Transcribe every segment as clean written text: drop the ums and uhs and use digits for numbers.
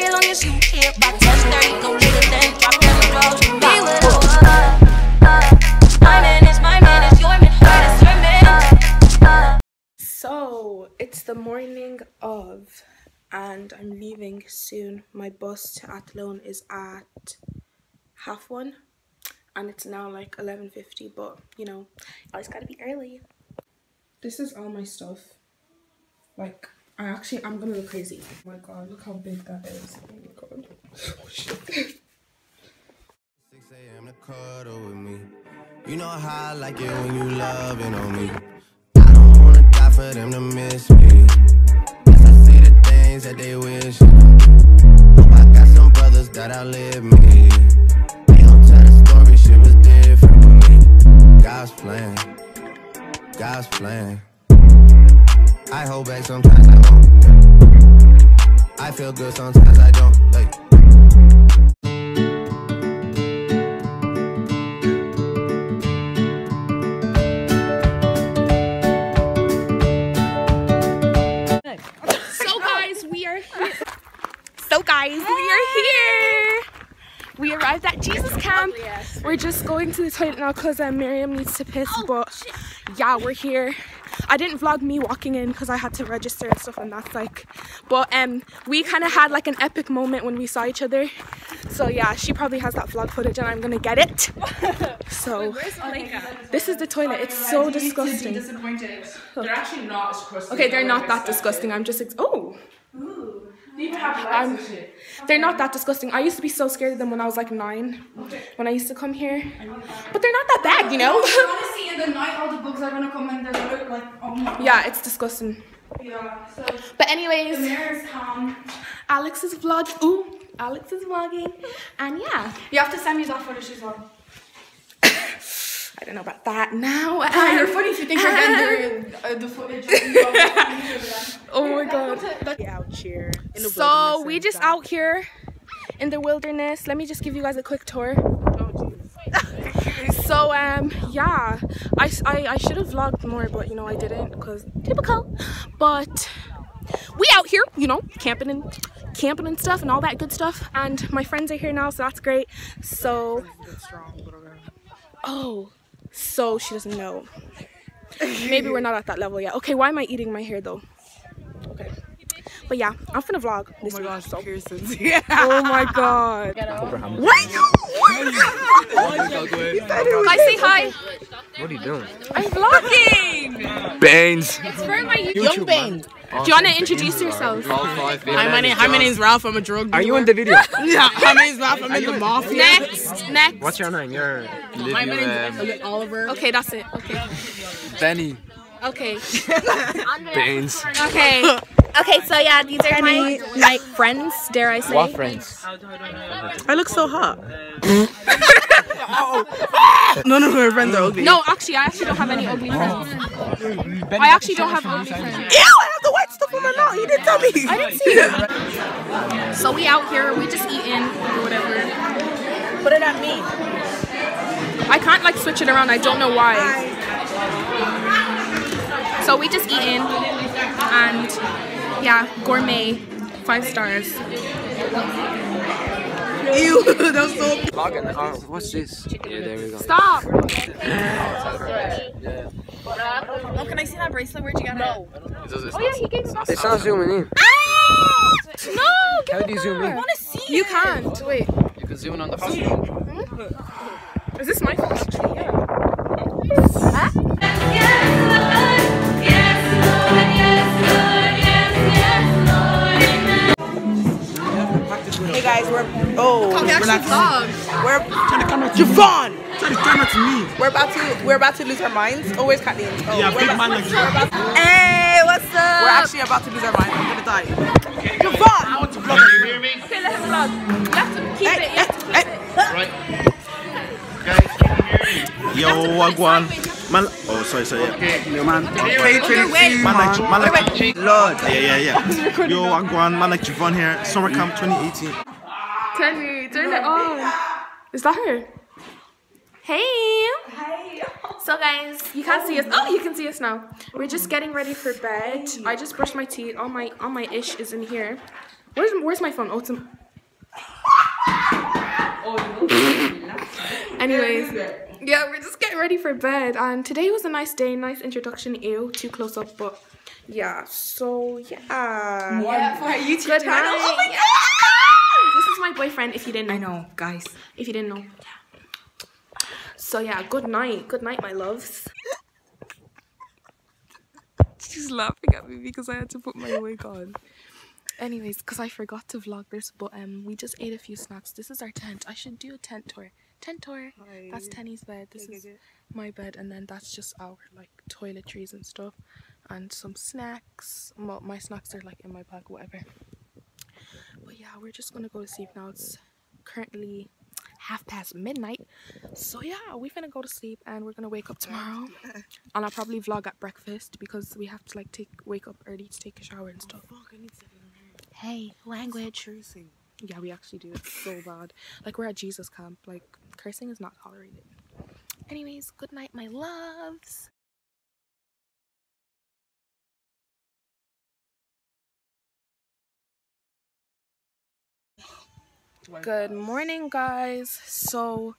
Hill on his shoe. Here by 10:30, no nigga then drop them drugs. Be with my man is my man, is your man, mine is your man. So it's the morning of, and I'm leaving soon. My bus to Athlone is at 1:30, and it's now like 11:50. But you know, always gotta be early. This is all my stuff. Like, I'm gonna look crazy. Oh my god, look how big that is. Oh my god. Oh shit. 6 AM to cuddle with me. You know how I like it when you loving on me. I don't wanna die for them to miss me. Guess I see the things that they wish. Hope I got some brothers that outlive me. They don't tell the story, shit was different for me. God's plan. God's plan. I hold back sometimes, I won't. I feel good sometimes, I don't. Like. So guys, we are here. We arrived at Jesus Camp. We're just going to the toilet now because Miriam needs to piss, but yeah, we're here. I didn't vlog me walking in because I had to register and stuff, and that's like, but we kind of had like an epic moment when we saw each other. So yeah, she probably has that vlog footage and I'm gonna get it. So this is the toilet. It's so disgusting. They're actually not as disgusting. Okay, they're not that disgusting. I'm just they're not that disgusting. I used to be so scared of them when I was like 9, when I used to come here. But they're not that bad, you know. In the night, all the bugs are gonna come and they're gonna like, oh my god. Yeah, it's disgusting. Yeah, so but anyways, the mayor's calm. Alex is vlogging. Ooh, Alex is vlogging. And yeah, you have to send me that footage as well. I don't know about that now. They're funny if you think you're getting the footage. Oh my god. Out here. So we just out here in the wilderness. Let me just give you guys a quick tour. So yeah, I should have vlogged more, but you know I didn't because typical. But we out here, you know, camping and stuff and all that good stuff. And my friends are here now, so that's great. So oh, so she doesn't know. Maybe we're not at that level yet. Okay, why am I eating my hair though? Okay. But yeah, I'm finna vlog this week. Oh my gosh, Pearson's. Yeah. Oh my god. What? You? I say hi. What are you doing? I'm vlogging. Baines. It's for my YouTube. Young Baines. Do you want to introduce yourselves? Hi, my name's Ralph. I'm a drug dealer. Are you in the video? Yeah. My name's Ralph. I'm in the mafia. Next. What's your name? My name is Oliver. Okay, that's it. Okay. Benny. Okay. Baines. Okay. Okay, so yeah, these are my like friends, dare I say. What friends? I look so hot. None of my friends are ugly. No, actually, I actually don't have any ugly friends. I actually don't have ugly friends. Ew, I have the white stuff on my mouth. You didn't tell me. I didn't see it. So we out here, we just eating or whatever. What did that mean? I can't like switch it around. I don't know why. So we just eating and. Yeah, gourmet, 5 stars. Ew, that's so. Oh, what's this? Yeah, there we go. Stop! Oh, can I see that bracelet? Where'd you get it? No. Oh yeah, he gave it. It's not zooming in. Ah! No! How do you zoom in? I want to see it. You can't. Wait. You can zoom in on the phone. Is this my phone? Actually, yeah. Huh? Hey guys, we're trying to come out to Javon. Trying to come out to me. We're about to lose our minds. Always Katie. Oh, yeah, big man like you. Hey, what's up? We're actually about to lose our minds. I'm gonna die. Okay, Javon. I want to vlog. You hear me? Okay, let's vlog. You have to keep it. Right. Guys, you hear me? Yo, Wagwan. Man, oh sorry, yeah. Okay. Yo man, man like Lord. Yeah. Yo, Wagwan, man like Javon here. Summer camp 2018. Tenny, turn it on. Is that her? Hey. Hi. So guys, you can't see us. Oh, you can see us now. We're just getting ready for bed. I just brushed my teeth. All my ish is in here. Where's my phone? Oh, it's in... Anyways, yeah, we're just getting ready for bed. And today was a nice day, nice introduction. Ew, too close up, but yeah. So yeah, for our YouTube channel. Oh my god! This is my boyfriend. If you didn't know, I know, guys. If you didn't know, yeah. So yeah, good night, my loves. She's laughing at me because I had to put my wig on. Anyways, because I forgot to vlog this, but we just ate a few snacks. This is our tent. I should do a tent tour. Hi. That's Tenny's bed. This is my bed, and then that's just our like toiletries and stuff, and some snacks. Well, my snacks are like in my bag, whatever. But yeah, we're just gonna go to sleep now. It's currently 12:30 midnight. So yeah, we're gonna go to sleep and we're gonna wake up tomorrow, and I'll probably vlog at breakfast because we have to like wake up early to take a shower and stuff. Oh, fuck, I need to... Hey, language. Yeah, we actually do. It's so bad. Like, we're at Jesus Camp. Like, cursing is not tolerated. Anyways, good night, my loves. Good morning, guys. So,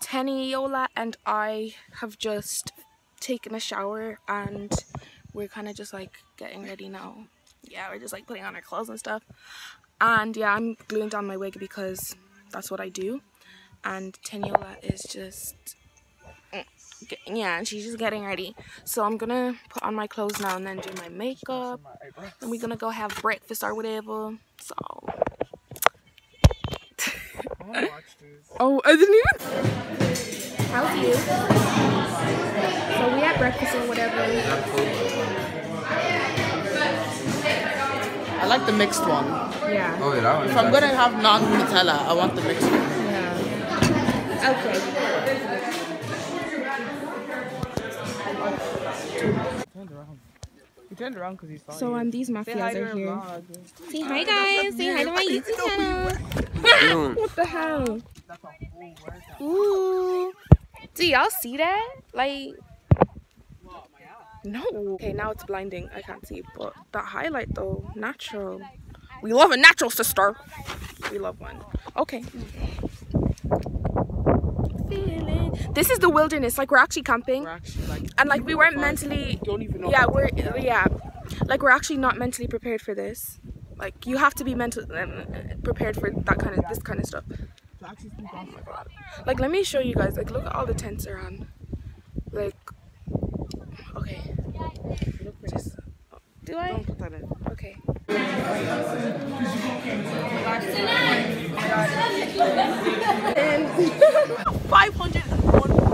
Teniola and I have just taken a shower, and we're kind of just, like, getting ready now. Yeah, we're just, like, putting on our clothes and stuff. And yeah, I'm gluing down my wig because that's what I do. And Teniola is just, yeah, she's just getting ready. So I'm gonna put on my clothes now and then do my makeup. And we're gonna go have breakfast or whatever. So. I wanna watch this. Oh, I didn't even. How's you? So we had breakfast or whatever. I like the mixed one. Yeah. Oh, yeah, that one. If I'm gonna have non-Nutella, I want the mixed one. Yeah. Okay. He turned around. He turned around because he's fine. So these mafias are here. Vlog. Say hi, guys. Say hi to my YouTube channel. What the hell? Ooh. Do y'all see that? Like. No. Okay, now it's blinding. I can't see, but that highlight though, natural. We love a natural, sister. We love one. Okay. This is the wilderness. Like, we're actually camping. We're actually, like, and like we weren't mentally. Don't even know. Yeah, we're like we're actually not mentally prepared for this. Like, you have to be mentally prepared for that kind of stuff. Oh my god. Like, let me show you guys. Like, look at all the tents around. Like. Okay. Just, do I? Don't put that in. Okay. And 501.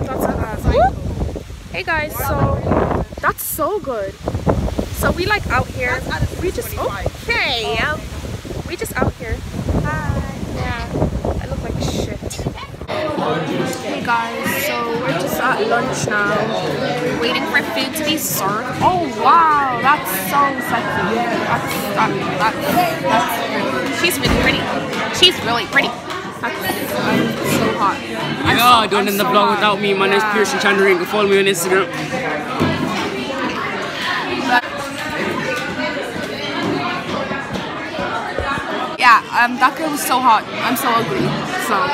That's an ass. Hey guys, so that's so good. So we like out here. We just okay. We just out here. Hi. Yeah. I look like shit. Hey guys, so we're just at lunch now. We're waiting for food to be served. Oh wow, that's so sexy. That's she's really pretty. She's really pretty. I'm so hot. Yeah, don't end the vlog without me. My name's Pearson Chandler. You can follow me on Instagram. Yeah, that girl was so hot. I'm so ugly. So.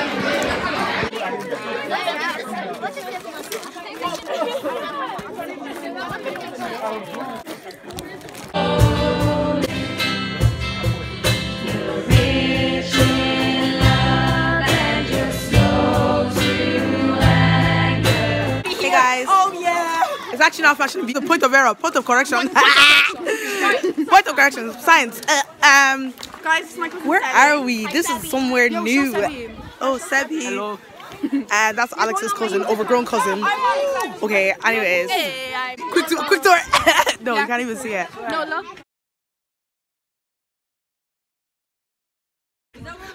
It's actually not fashion. The point of error, point of correction. Point of correction, science. Guys, where are we? This is somewhere new. Oh, Sebby. Hello. That's Alex's cousin, overgrown cousin. Okay, anyways. Quick tour. No, you can't even see it. No, look.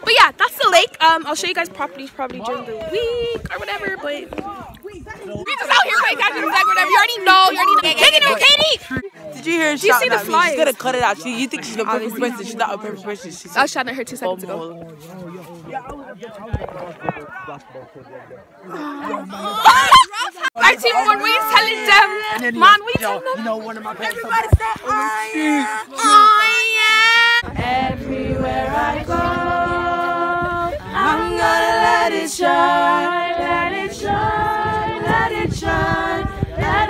But yeah, that's the lake. I'll show you guys properties probably during the week or whatever, but... We just out here playing catch and tag, whatever. You already know. You already know. Katie, no, Katie. Did you hear her shouting at me? She's gonna cut it out. You think she's a perfect person? She's not a perfect person. She's I was shouting at her 2 seconds ago. Our team won. We telling them, man. We telling them. Everybody said, "Oh yeah, oh yeah." Everywhere I go, I'm gonna let it shine, let it shine, let it shine, let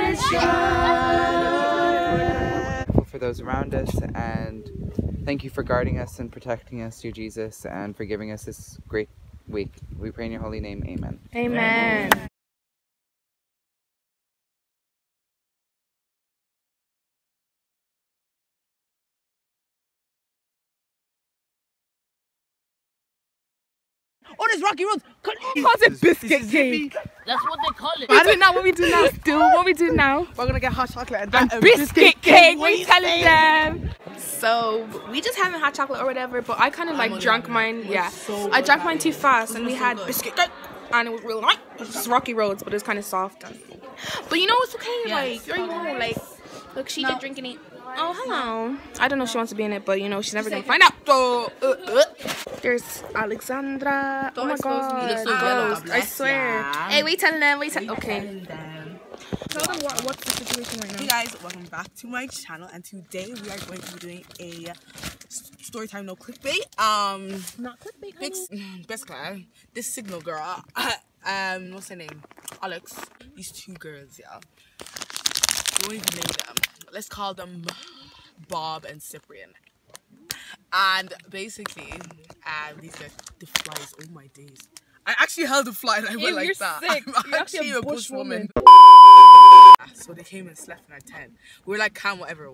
it shine. For those around us, and thank you for guarding us and protecting us, dear Jesus, and for giving us this great week. We pray in your holy name, amen. Amen. Amen. Oh, there's Rocky Roads. How's it biscuit cake? That's what they call it. Isn't that what we do now? Still, what we do now? We're gonna get hot chocolate and biscuit cake. What are you telling them? So we just having hot chocolate or whatever, but I kind of like drank mine. Yeah, I drank mine too fast, and we had biscuit cake, and it was really nice. It's just Rocky Roads, but it's kind of soft. But you know, it's okay. Like, you know, like, look, she did drinking it. Oh, hello. I don't know if she wants to be in it, but you know, she's never gonna find out. So, there's Alexandra. Oh my god. You look so gross. I swear. Yeah. Hey, wait till them. Wait till. Okay. Tell them what's the situation right now. Hey guys, welcome back to my channel, and today we are going to be doing a story time, no clickbait. Not clickbait. Basically, this signal girl. What's her name? Alex. These two girls, yeah. We won't even name them. Let's call them Bob and Cyprian. And basically, these guys, the flies, oh my days. I actually held a fly and I went like that. Sick. I'm actually a bushwoman. So they came and slept in our tent. We were like, calm, whatever,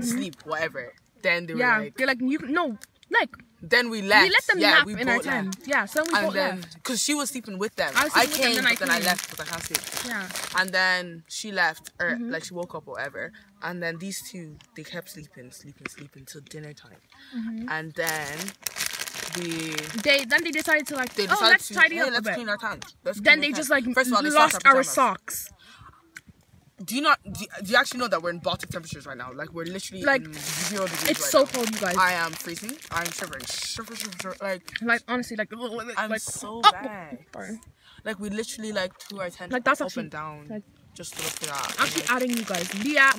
sleep, whatever. Then they were like, they're like, you, no, like. Then we left. We let them nap in our tent. Yeah, so we both left. Because she was sleeping with them. I came, but then I left because I can't sleep. Yeah. And then she left, or like she woke up or whatever. And then these two, they kept sleeping till dinner time. And then they decided to like, oh, let's tidy up a bit. Let's clean our tent. Then they just like lost our socks. Do you actually know that we're in Baltic temperatures right now? Like, we're literally like in 0 degrees. It's right so now. Cold, you guys. I am freezing. I'm shivering. Like honestly, like I'm like, so bad. Oh, like we literally like threw our tent like that's up actually, and down like, just to look for that. Actually, like, adding you guys, Leah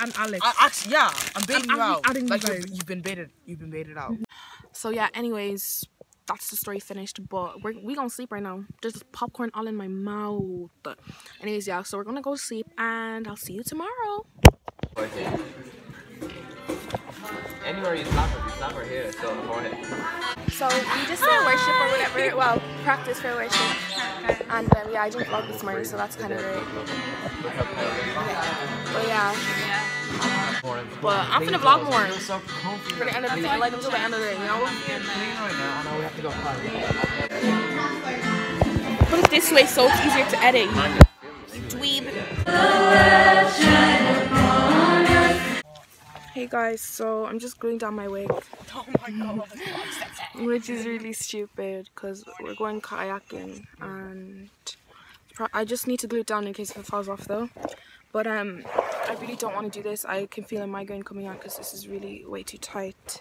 and Alex. Actually, yeah, I'm baiting you out. Like you guys. You've been baited. You've been baited out. So yeah. Anyways, that's the story finished, but we gonna sleep right now. There's popcorn all in my mouth. Anyways, yeah, so we're gonna go sleep, and I'll see you tomorrow. Okay. Anywhere you slap her here, so morning. So we just did worship or whatever, well, practice for worship. And then, yeah, I didn't vlog this morning, so that's kind of great. But yeah. But I'm gonna vlog more. We're gonna end up being like until the end of the day, you know? Put it this way so it's easier to edit. Dweeb. Hey guys, so I'm just gluing down my wig. Oh my god. Which is really stupid because we're going kayaking and I just need to glue it down in case it falls off though. But I really don't want to do this. I can feel a migraine coming on because this is really way too tight.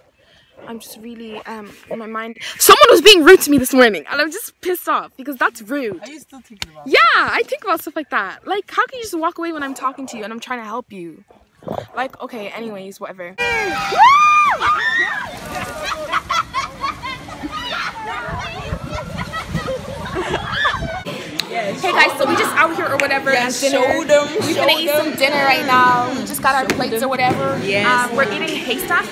I'm just really in my mind. Someone was being rude to me this morning, and I'm just pissed off because that's rude. Are you still thinking about? Yeah, I think about stuff like that. Like, how can you just walk away when I'm talking to you and I'm trying to help you? Like, okay, anyways, whatever. Hey guys, so we just out here or whatever. Yes, we're gonna eat some dinner right now. We just got our plates or whatever. Yes. We're eating haystacks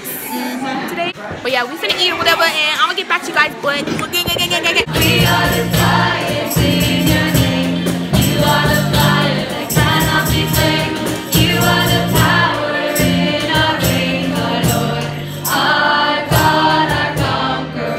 today. But yeah, we're gonna eat or whatever, and I'm gonna get back to you guys. But we are the fire, sing your name. You are the fire that cannot be blamed. You are the power in our reign, our Lord, our God, our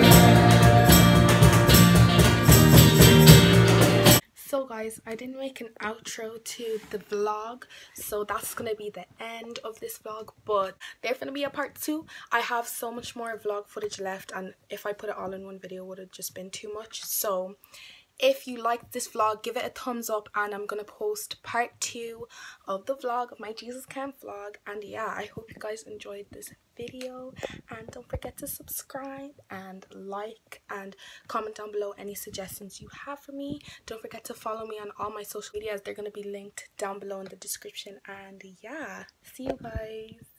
conqueror. So guys, I didn't make an outro to the vlog, so that's gonna be the end of this vlog, but there's gonna be a part 2. I have so much more vlog footage left, and if I put it all in one video, it would have just been too much. So if you liked this vlog, give it a thumbs up, and I'm gonna post part 2 of the vlog, of my Jesus Camp vlog. And yeah, I hope you guys enjoyed this video, and don't forget to subscribe and like and comment down below any suggestions you have for me. Don't forget to follow me on all my social medias. They're going to be linked down below in the description. And yeah, see you guys.